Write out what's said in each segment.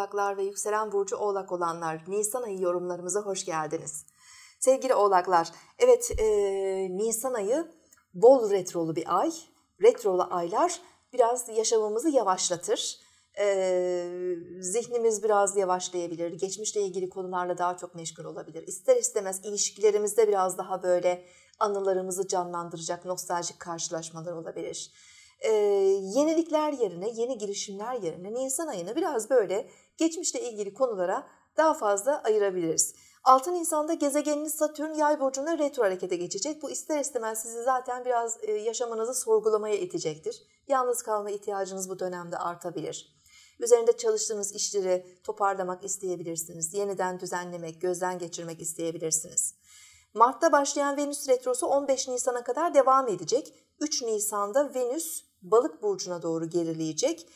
oğlaklar ve yükselen burcu oğlak olanlar, Nisan ayı yorumlarımıza hoş geldiniz. Sevgili oğlaklar, evet Nisan ayı bol retrolu bir ay. Retrolu aylar biraz yaşamımızı yavaşlatır. Zihnimiz biraz yavaşlayabilir, geçmişle ilgili konularla daha çok meşgul olabilir. İster istemez ilişkilerimizde biraz daha böyle anılarımızı canlandıracak nostaljik karşılaşmalar olabilir. Yenilikler yerine, yeni girişimler yerine Nisan ayını biraz böyle geçmişle ilgili konulara daha fazla ayırabiliriz. 6 Nisan'da gezegeniniz Satürn Yay burcuna retro harekete geçecek. Bu ister istemez sizi zaten biraz yaşamınızı sorgulamaya itecektir. Yalnız kalma ihtiyacınız bu dönemde artabilir. Üzerinde çalıştığınız işleri toparlamak isteyebilirsiniz. Yeniden düzenlemek, gözden geçirmek isteyebilirsiniz. Mart'ta başlayan Venüs retrosu 15 Nisan'a kadar devam edecek. 3 Nisan'da Venüs Balık burcuna doğru gerileyecek.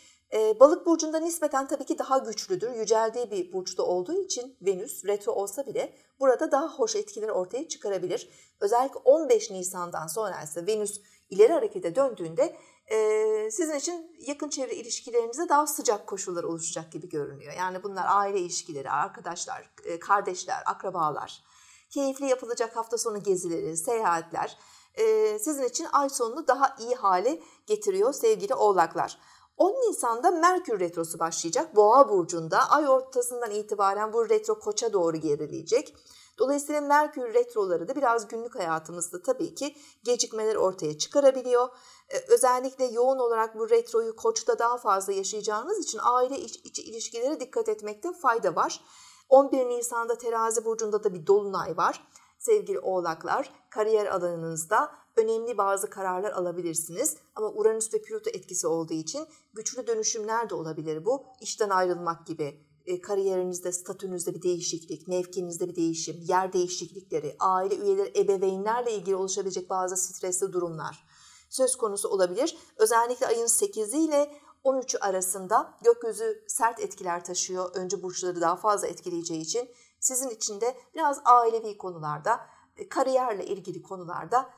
Balık burcunda nispeten tabii ki daha güçlüdür. Yüceldiği bir burçta olduğu için Venüs retro olsa bile burada daha hoş etkileri ortaya çıkarabilir. Özellikle 15 Nisan'dan sonra ise Venüs ileri harekete döndüğünde sizin için yakın çevre ilişkilerinize daha sıcak koşullar oluşacak gibi görünüyor. Yani bunlar aile ilişkileri, arkadaşlar, kardeşler, akrabalar, keyifli yapılacak hafta sonu gezileri, seyahatler sizin için ay sonunu daha iyi hale getiriyor sevgili oğlaklar. 10 Nisan'da Merkür retrosu başlayacak. Boğa burcunda ay ortasından itibaren bu retro Koç'a doğru gerileyecek. Dolayısıyla Merkür retroları da biraz günlük hayatımızda tabii ki gecikmeler ortaya çıkarabiliyor. Özellikle yoğun olarak bu retroyu Koç'ta daha fazla yaşayacağınız için aile içi ilişkilere dikkat etmekte fayda var. 11 Nisan'da Terazi burcunda da bir dolunay var. Sevgili oğlaklar, kariyer alanınızda önemli bazı kararlar alabilirsiniz. Ama Uranüs ve Plüto etkisi olduğu için güçlü dönüşümler de olabilir bu. İşten ayrılmak gibi, kariyerinizde, statünüzde bir değişiklik, mevkinizde bir değişim, yer değişiklikleri, aile üyeleri, ebeveynlerle ilgili oluşabilecek bazı stresli durumlar söz konusu olabilir. Özellikle ayın 8'i ile 13'ü arasında gökyüzü sert etkiler taşıyor. Önce burçları daha fazla etkileyeceği için sizin için de biraz ailevi konularda, kariyerle ilgili konularda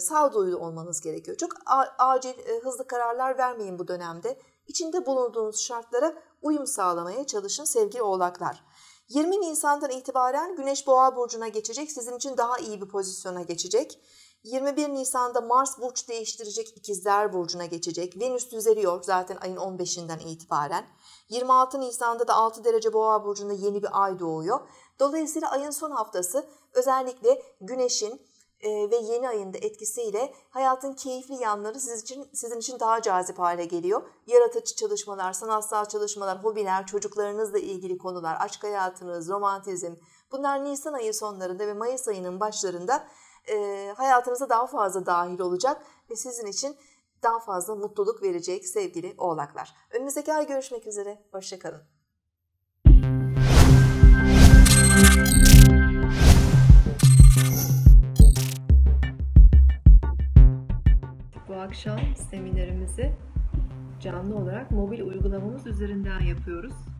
sağduyulu olmanız gerekiyor. Çok acil, hızlı kararlar vermeyin bu dönemde. İçinde bulunduğunuz şartlara uyum sağlamaya çalışın sevgili oğlaklar. 20 Nisan'dan itibaren Güneş Boğa burcuna geçecek. Sizin için daha iyi bir pozisyona geçecek. 21 Nisan'da Mars burç değiştirecek, İkizler burcuna geçecek. Venüs düzeliyor zaten ayın 15'inden itibaren. 26 Nisan'da da 6 derece Boğa burcunda yeni bir ay doğuyor. Dolayısıyla ayın son haftası özellikle Güneş'in ve yeni ayında etkisiyle hayatın keyifli yanları sizin için daha cazip hale geliyor. Yaratıcı çalışmalar, sanatsal çalışmalar, hobiler, çocuklarınızla ilgili konular, aşk hayatınız, romantizm. Bunlar Nisan ayı sonlarında ve Mayıs ayının başlarında hayatınıza daha fazla dahil olacak ve sizin için daha fazla mutluluk verecek sevgili oğlaklar. Önümüzdeki ay görüşmek üzere. Hoşça kalın. Bu akşam seminerimizi canlı olarak mobil uygulamamız üzerinden yapıyoruz.